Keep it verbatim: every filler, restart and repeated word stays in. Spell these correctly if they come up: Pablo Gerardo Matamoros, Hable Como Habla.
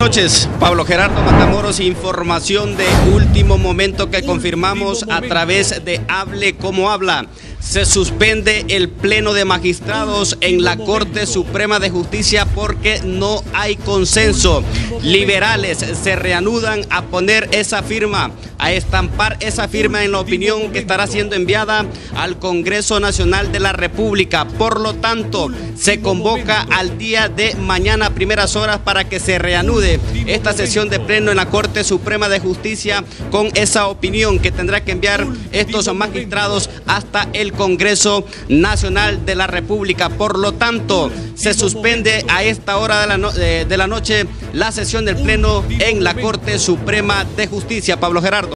Buenas noches, Pablo Gerardo Matamoros, información de último momento que confirmamos a través de Hable Como Habla. Se suspende el pleno de magistrados en la Corte Suprema de Justicia porque no hay consenso. Liberales se reanudan a poner esa firma, a estampar esa firma en la opinión que estará siendo enviada al Congreso Nacional de la República. Por lo tanto, se convoca al día de mañana a primeras horas para que se reanude esta sesión de pleno en la Corte Suprema de Justicia con esa opinión que tendrá que enviar estos magistrados hasta el Congreso Nacional de la República. Por lo tanto, se suspende a esta hora de la, no de la noche la sesión del pleno en la Corte Suprema de Justicia. Pablo Gerardo.